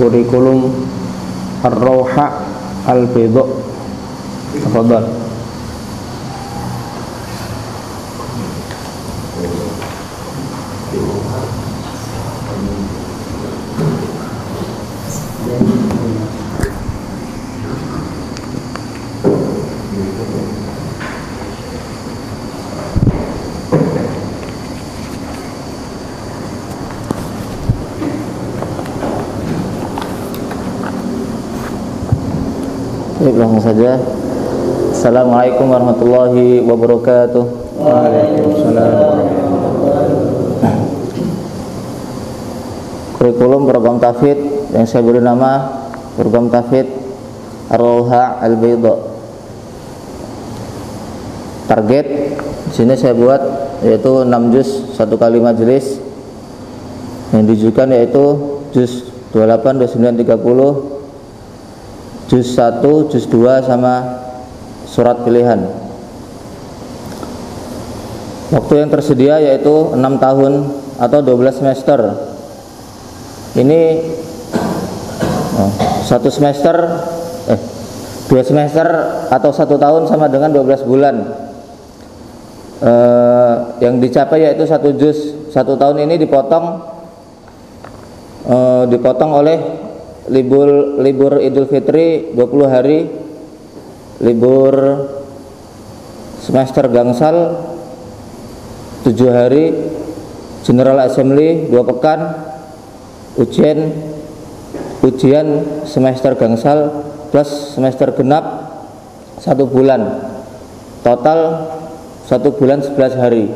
Kurikulum Ar-Rauha Al-Baidha. Tafadhal. Langsung saja. Assalamualaikum warahmatullahi wabarakatuh. Waalaikumsalam. Kurikulum program Tahfidz yang saya beri nama program Tahfidz Ar-Rauha Al-Baidha. Target di sini saya buat yaitu 6 juz 1 kali majelis. Yang dijukan yaitu juz 28, 29, 30. Juz 1, Juz 2 sama surat pilihan. Waktu yang tersedia yaitu 6 tahun atau 12 semester. Ini 2 semester atau 1 tahun sama dengan 12 bulan. Yang dicapai yaitu 1 juz. 1 tahun ini dipotong oleh libur Idul Fitri 20 hari, libur semester gangsal 7 hari, General Assembly 2 pekan, ujian semester gangsal plus semester genap 1 bulan. Total 1 bulan 11 hari.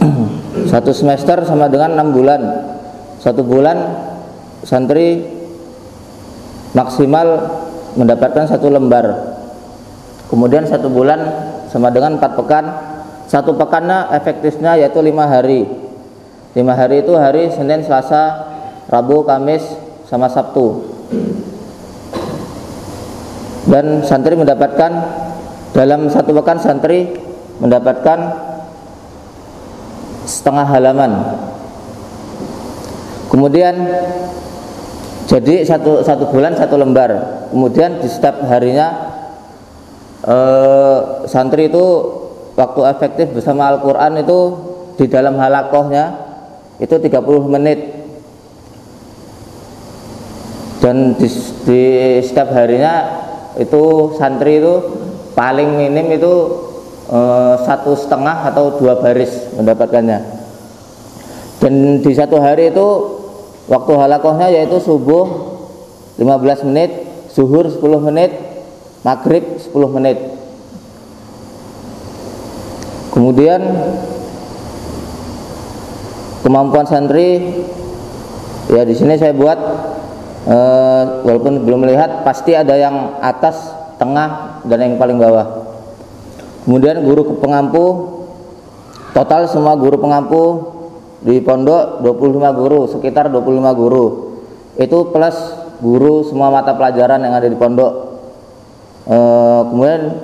1 semester sama dengan 6 bulan. 1 bulan santri maksimal mendapatkan 1 lembar. Kemudian 1 bulan sama dengan 4 pekan. 1 pekannya efektifnya yaitu 5 hari. 5 hari itu hari Senin, Selasa, Rabu, Kamis, sama Sabtu. Dan santri mendapatkan dalam 1 pekan santri mendapatkan setengah halaman. Kemudian jadi satu bulan 1 lembar. Kemudian di setiap harinya santri itu waktu efektif bersama Al-Quran itu di dalam halakohnya itu 30 menit. Dan di setiap harinya itu santri itu paling minim itu 1,5 atau 2 baris mendapatkannya. Dan di satu hari itu waktu halakohnya yaitu subuh 15 menit, zuhur 10 menit, maghrib 10 menit. Kemudian kemampuan santri ya di sini saya buat walaupun belum melihat pasti ada yang atas, tengah dan yang paling bawah. Kemudian guru pengampu, total semua guru pengampu di pondok 25 guru, sekitar 25 guru. Itu plus guru semua mata pelajaran yang ada di pondok. Kemudian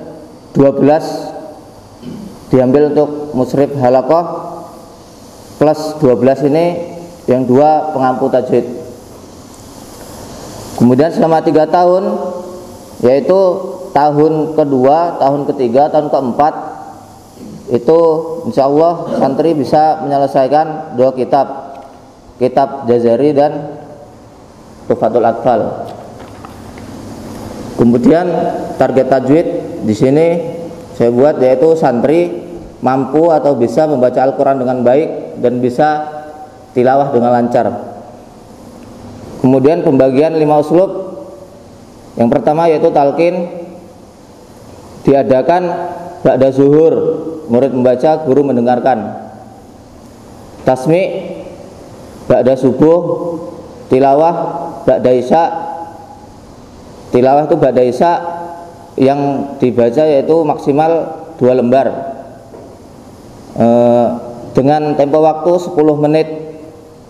12 diambil untuk musrif halakoh, plus 12 ini yang 2 pengampu tajwid. Kemudian selama 3 tahun yaitu tahun kedua, tahun ketiga, tahun keempat itu insya Allah santri bisa menyelesaikan 2 kitab Jazari dan Tuhfatul Athfal. Kemudian target tajwid di sini saya buat yaitu santri mampu atau bisa membaca Al-Quran dengan baik dan bisa tilawah dengan lancar. Kemudian pembagian 5 uslub. Yang pertama yaitu talqin diadakan ba'da zuhur, murid membaca, guru mendengarkan. Tasmi' ba'da subuh, tilawah ba'da isya. Tilawah itu ba'da isya yang dibaca yaitu maksimal 2 lembar dengan tempo waktu 10 menit.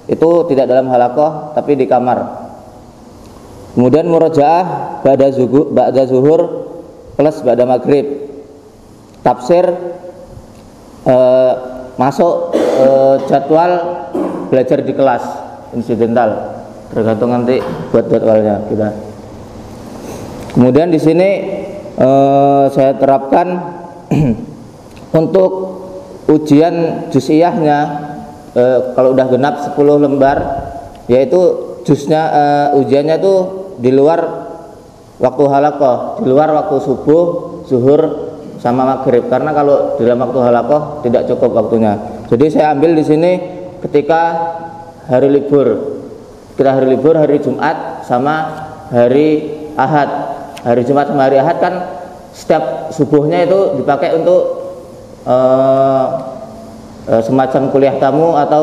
Itu tidak dalam halakoh tapi di kamar. Kemudian murajaah ba'da zuhur plus ba'da maghrib. Tafsir masuk jadwal belajar di kelas insidental tergantung nanti buat jadwalnya kita. Kemudian di sini saya terapkan untuk ujian juz'iyahnya, kalau udah genap 10 lembar, yaitu juznya ujiannya itu di luar waktu halaqah, di luar waktu subuh, zuhur sama maghrib, karena kalau di dalam waktu halaqah tidak cukup waktunya. Jadi saya ambil di sini ketika hari libur, ketika hari libur, hari Jumat sama hari Ahad. Hari Jumat sama hari Ahad kan setiap subuhnya itu dipakai untuk semacam kuliah tamu atau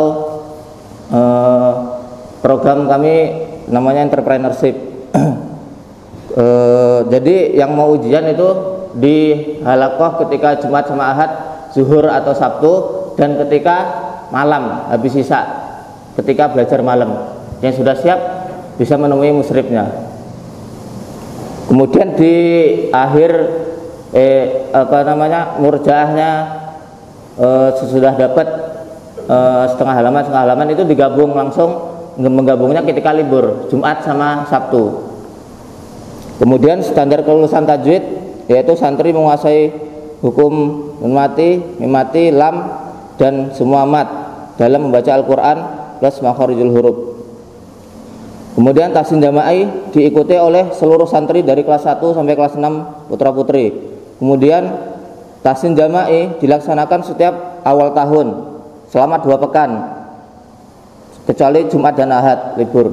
program kami namanya entrepreneurship. Jadi yang mau ujian itu di halaqah ketika Jumat sama Ahad, zuhur atau Sabtu, dan ketika malam habis isya, ketika belajar malam. Yang sudah siap bisa menemui musyrifnya. Kemudian di akhir murjaahnya sesudah dapat setengah halaman itu digabung langsung, menggabungnya ketika libur Jumat sama Sabtu. Kemudian standar kelulusan tajwid yaitu santri menguasai hukum mimati, lam, dan semua mat dalam membaca Al-Quran plus makharijul huruf. Kemudian tahsin jama'i diikuti oleh seluruh santri dari kelas 1 sampai kelas 6 putra putri. Kemudian tahsin jama'i dilaksanakan setiap awal tahun selama 2 pekan kecuali Jumat dan Ahad libur.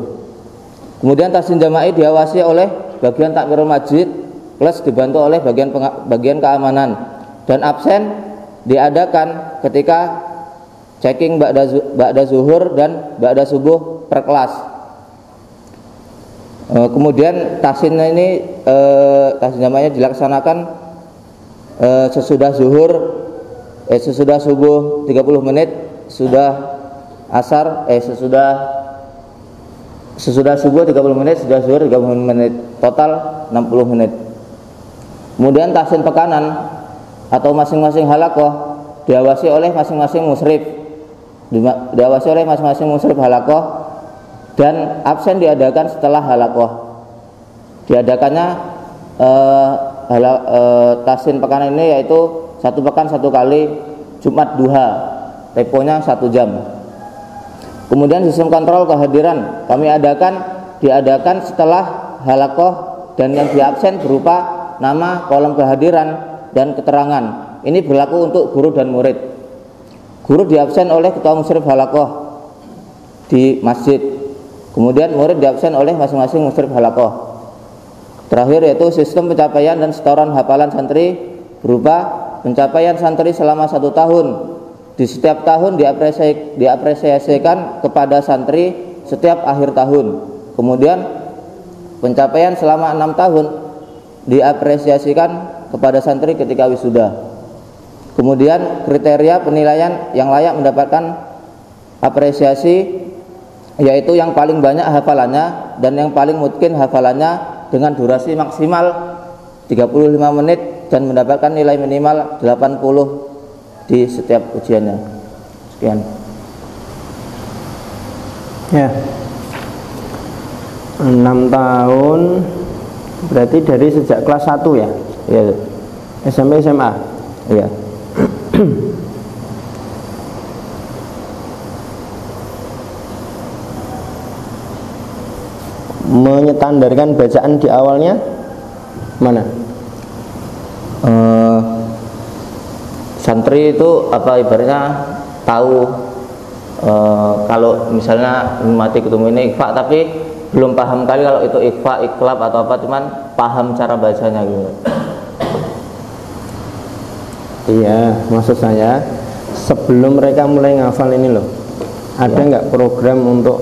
Kemudian tahsin jama'i diawasi oleh bagian takmirul masjid plus dibantu oleh bagian keamanan, dan absen diadakan ketika checking ba'da zuhur dan ba'da subuh per kelas. Kemudian tahsinnya ini tahsin jamaahnya dilaksanakan sesudah zuhur, sesudah subuh 30 menit, sudah asar, sesudah subuh 30 menit, sudah zuhur 30 menit, total 60 menit. Kemudian tahsin pekanan atau masing-masing halaqah diawasi oleh masing-masing musyrif, halaqah, dan absen diadakan setelah halaqah. Diadakannya tahsin pekanan ini yaitu 1 pekan 1 kali Jumat duha, tempohnya 1 jam. Kemudian sistem kontrol kehadiran kami diadakan setelah halaqah, dan yang diabsen berupa nama, kolom kehadiran, dan keterangan. Ini berlaku untuk guru dan murid. Guru diabsen oleh ketua musyrif halaqah di masjid. Kemudian murid diabsen oleh masing-masing musyrif halaqah. Terakhir yaitu sistem pencapaian dan setoran hafalan santri berupa pencapaian santri selama 1 tahun. Di setiap tahun diapresiasikan kepada santri setiap akhir tahun. Kemudian pencapaian selama 6 tahun diapresiasikan kepada santri ketika wisuda. Kemudian kriteria penilaian yang layak mendapatkan apresiasi yaitu yang paling banyak hafalannya dan yang paling mungkin hafalannya dengan durasi maksimal 35 menit dan mendapatkan nilai minimal 80 di setiap ujiannya. Sekian. Ya. 6 tahun berarti dari sejak kelas 1 ya? Iya. SMP SMA? Iya. Menyetandarkan bacaan di awalnya mana? Santri itu apa ibaratnya tahu kalau misalnya mati ketemu ini ikhfa tapi belum paham kali kalau itu ikhfa, ikhlab atau apa, cuman paham cara bacanya gitu. Iya, maksud saya sebelum mereka mulai ngafal ini loh, ada nggak program untuk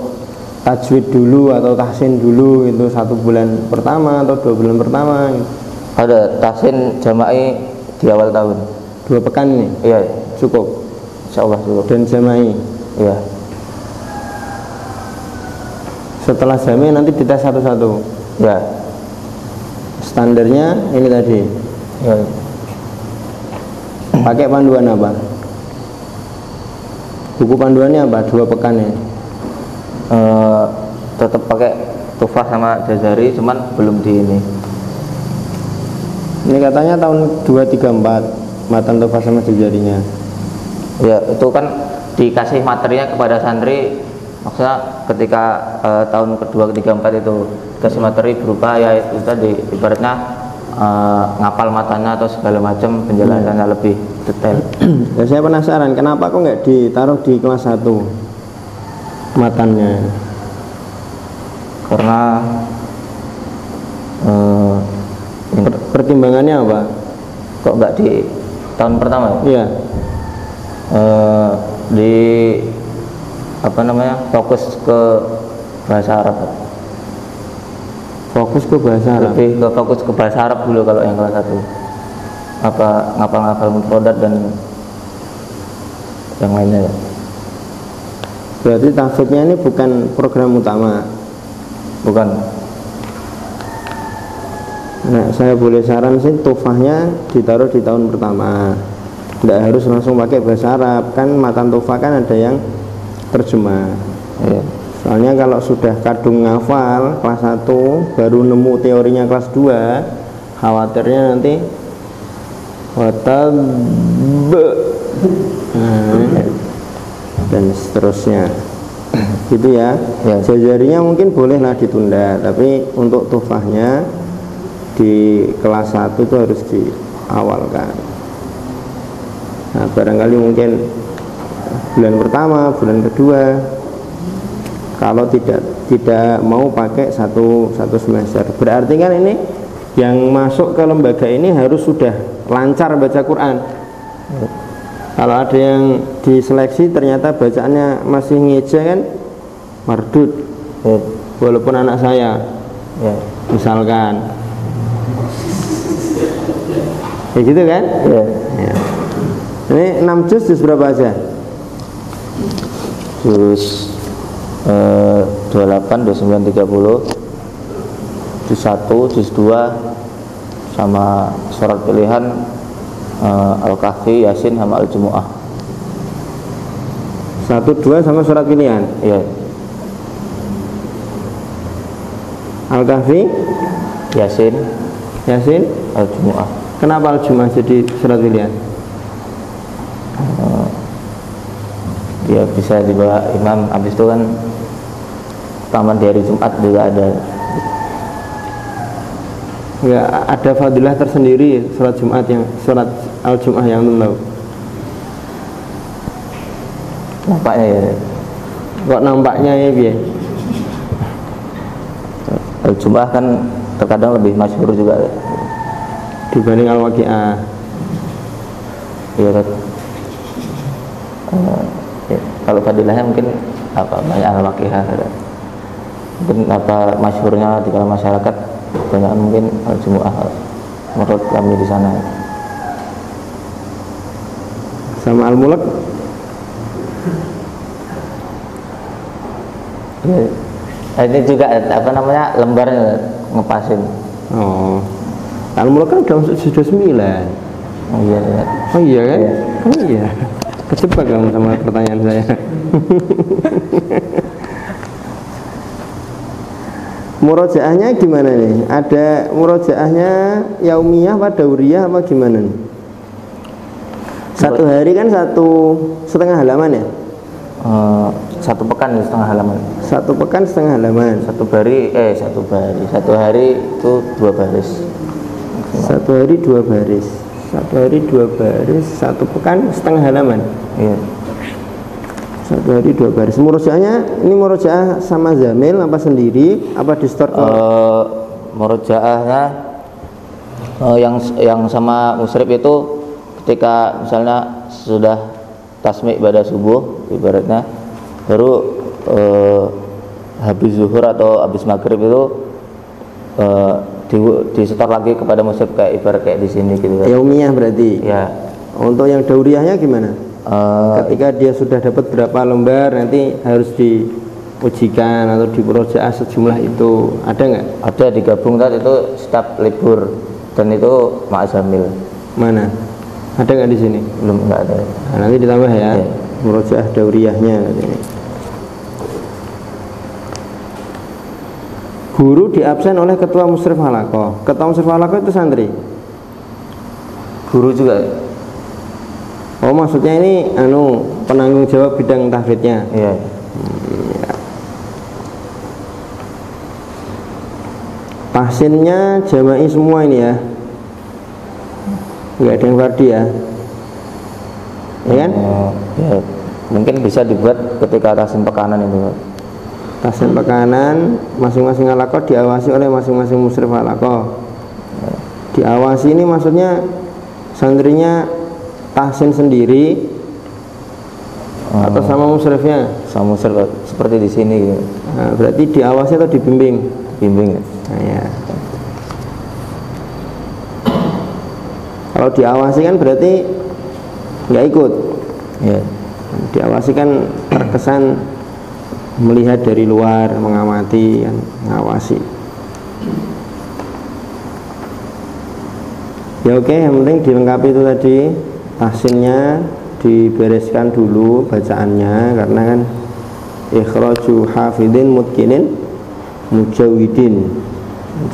tajwid dulu atau tahsin dulu itu 1 bulan pertama atau 2 bulan pertama gitu? Ada tahsin jama'i di awal tahun 2 pekan ini? Iya, cukup insyaallah cukup. Dan jama'i? Iya. Setelah jami nanti dites satu-satu. Ya. Standarnya ini tadi. Ya. Pakai panduan apa? Buku panduannya apa? 2 pekan ini. tetap pakai Tuhfah sama Jazari, cuman belum di ini. Ini katanya tahun 234 matan Tuhfah sama Jazarinya. Ya, itu kan dikasih materinya kepada santri, maksudnya ketika tahun kedua 34 itu kasih materi berupa ya itu tadi ibaratnya ngapal matanya atau segala macam penjelasannya lebih detail. Ya, saya penasaran kenapa kok nggak ditaruh di kelas 1 matannya? Karena pertimbangannya apa? Kok nggak di tahun pertama? Iya. Di apa namanya fokus ke bahasa Arab. Fokus ke bahasa Arab. Lebih ke fokus ke bahasa Arab dulu kalau yang kelas 1. Apa ngapal-ngapal mufradat dan yang lainnya ya. Berarti tahfidznya ini bukan program utama. Bukan. Nah, saya boleh saran sih Tuhfahnya ditaruh di tahun pertama. Tidak harus langsung pakai bahasa Arab. Kan matan Tuhfah kan ada yang terjemah. Iya. Soalnya kalau sudah kadung ngafal kelas 1 baru nemu teorinya kelas 2, khawatirnya nanti dan seterusnya gitu ya. Jazarinya mungkin bolehlah ditunda, tapi untuk Tuhfahnya di kelas 1 itu harus diawalkan. Nah, barangkali mungkin bulan pertama, bulan kedua, kalau tidak mau pakai satu semester. Berarti kan ini yang masuk ke lembaga ini harus sudah lancar baca Quran. Kalau ada yang diseleksi ternyata bacaannya masih ngeja kan mardud, walaupun anak saya misalkan ya gitu kan ya. Ini 6 juz berapa aja? Juz 28, 29, 30, juz 1, juz 2, sama surat pilihan Al-Kahfi, Yasin, sama Al-Jumu'ah. 1, 2 sama surat pilihan? Iya. Al-Kahfi, Yasin, Al-Jumu'ah. Kenapa Al-Jumu'ah jadi surat pilihan? Ya bisa dibawa imam, habis itu kan taman di hari Jumat juga ada. Ya, ada fadilah tersendiri surat Jumat yang surat Al-Jumu'ah yang tahu. Nampaknya ya. Kok nampaknya ya biar. Al-Jumu'ah kan terkadang lebih masyhur juga dibanding Al-Waqi'ah. Iya kan. Ya, kalau fadilahnya mungkin apa banyak Al-Waqi'ah ada. Mungkin apa masyhurnya di kalangan masyarakat banyak mungkin Al-Jumu'ah menurut kami di sana. Sama Al-Mulk ini juga apa namanya lembarnya ngepasin. Oh, Al-Mulk kan udah masuk juz 9. Oh iya, oh iya kan, oh iya, kecepat kamu sama pertanyaan saya. Murojaahnya gimana nih? Ada murojaahnya yaumiyah apa dauriyah apa gimana nih? Satu hari kan 1,5 halaman ya? Satu pekan setengah halaman. 1 pekan setengah halaman. Satu hari itu 2 baris. 1 hari 2 baris. 1 hari 2 baris. 1 pekan setengah halaman. Iya. 1 hari 2 baris. Murojaahnya ini murojaah sama zamil apa sendiri apa di store? Murojaahnya yang sama musrib itu ketika misalnya sudah tasmi' pada subuh ibaratnya, baru habis zuhur atau habis maghrib itu di store lagi kepada musrib kayak ibarat kayak di sini gitu. Yaumiyah berarti. Ya. Untuk yang dauriyahnya gimana? Ketika dia sudah dapat berapa lembar nanti harus diujikan atau diprojaah sejumlah itu, ada nggak? Ada, digabung tadi itu setiap libur dan itu ma'azamil. Mana? Ada nggak di sini? Belum, nggak ada. Nah, nanti ditambah ya, projaah dauriyahnya. guru diabsen oleh ketua musyrif halaqah. Ketua musyrif halaqah itu santri, guru juga. Oh, maksudnya ini penanggung jawab bidang tahfidznya. Iya. Tahsinnya jama'i semua ini ya, nggak ada yang fardi ya, ya kan? Ya, mungkin bisa dibuat ketika tahsin pekanan itu. Tahsin pekanan masing-masing halaqah diawasi oleh masing-masing musyrif halaqah. Diawasi ini maksudnya santrinya tahsin sendiri atau sama musyrifnya? Sama musyrif, seperti di sini gitu. Nah, berarti diawasi atau dibimbing? Bimbing. Nah, ya. Kalau diawasi kan berarti nggak ikut. Ya. Diawasi kan terkesan melihat dari luar, mengamati, kan, ngawasi. Ya oke, yang penting dilengkapi itu tadi, tahsinnya dibereskan dulu bacaannya, karena kan ikhraju hafidin mutqinin mujawidin,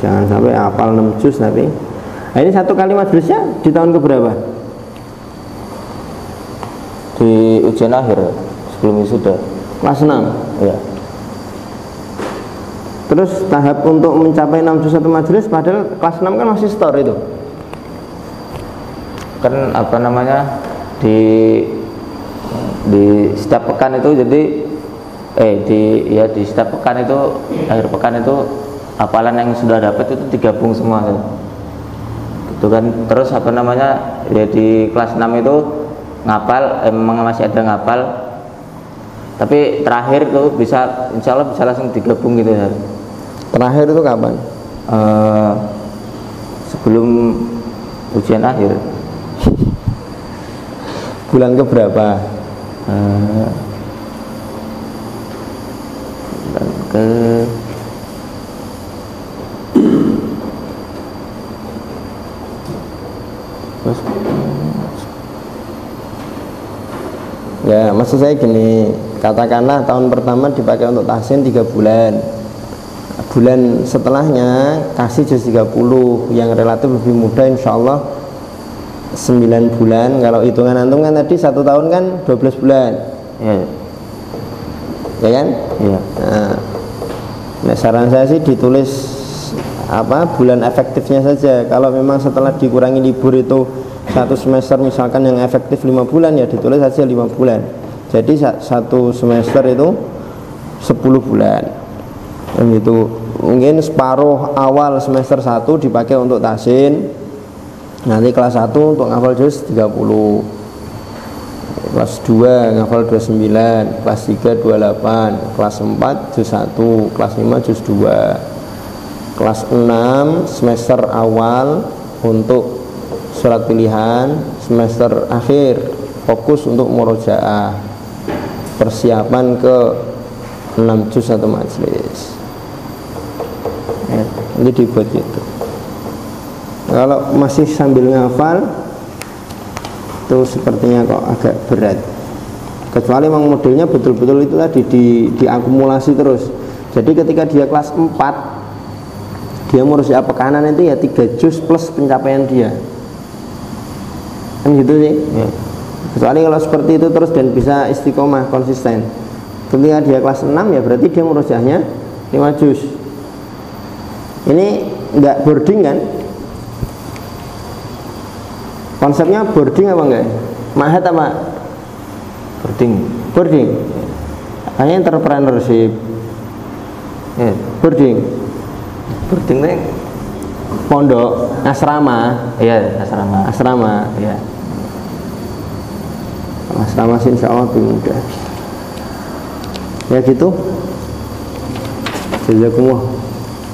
jangan sampai hafal 6 juz tapi. Nah, ini satu kali majelisnya di tahun keberapa? Di ujian akhir, sebelum wisuda. Kelas 6. Iya. Terus tahap untuk mencapai 6 juz satu majelis, padahal kelas 6 kan masih store itu. Kan apa namanya, di setiap pekan itu jadi di setiap pekan itu, akhir pekan itu hafalan yang sudah dapat itu digabung semua itu kan. Terus apa namanya, ya di kelas 6 itu ngapal, memang masih ada ngapal, tapi terakhir itu bisa, insya Allah bisa langsung digabung gitu ya. Terakhir itu kapan? Sebelum ujian akhir. Bulan keberapa? Ya, maksud saya gini, katakanlah tahun pertama dipakai untuk tahsin 3 bulan, bulan setelahnya kasih juz 30 yang relatif lebih mudah, insya Allah 9 bulan. Kalau hitungan antum kan tadi 1 tahun kan 12 bulan ya, ya kan? Iya. Nah, saran saya sih ditulis bulan efektifnya saja. Kalau memang setelah dikurangi libur itu 1 semester misalkan yang efektif 5 bulan, ya ditulis saja 5 bulan. Jadi 1 semester itu 10 bulan gitu. Mungkin separuh awal semester 1 dipakai untuk tahsin, nanti kelas 1 untuk ngafal juz 30, kelas 2 ngafal 29, kelas 3 28, kelas 4 juz 1, kelas 5 juz 2, kelas 6 semester awal untuk surat pilihan, semester akhir fokus untuk murojaah, persiapan ke 6 juz satu majelis. Jadi dibuat gitu. Kalau masih sambil ngafal itu sepertinya kok agak berat, kecuali memang modelnya betul-betul itu tadi diakumulasi terus. Jadi ketika dia kelas 4 dia mursyah pekanan itu ya 3 juz plus pencapaian dia kan gitu sih ya. Kecuali kalau seperti itu terus dan bisa istiqomah konsisten. Ketika dia kelas 6 ya berarti dia mursyahnya 5 juz. Ini enggak boarding kan? Konsepnya boarding apa enggak? Mahat apa? Boarding. Boarding. Hanya entrepreneurship. Yeah. Boarding. Boarding nih pondok, asrama. Iya, yeah, asrama. Asrama. Iya. Yeah. Asrama sih insya Allah lebih mudah. Ya gitu. Jazakumullah.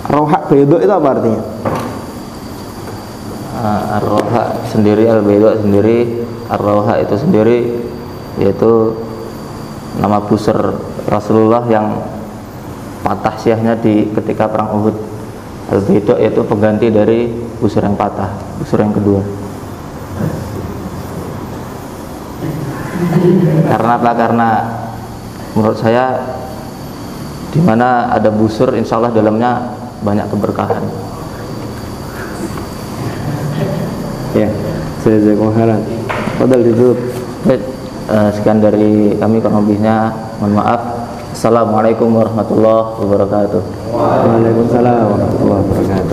Rauha Al-Baidha itu apa artinya? Ar-Rauha sendiri, Al-Baidha sendiri, Ar-Rauha itu sendiri yaitu nama busur Rasulullah yang patah syiahnya di ketika perang Uhud. Al-Baidha yaitu pengganti dari busur yang patah, busur yang kedua. Karena apa? Karena menurut saya dimana ada busur insya Allah dalamnya banyak keberkahan. Ya, saya jazakumullah. Padahal ditutup. Sekian dari kami, kurang lebihnya mohon maaf. Assalamualaikum warahmatullahi wabarakatuh. Waalaikumsalam warahmatullahi wabarakatuh.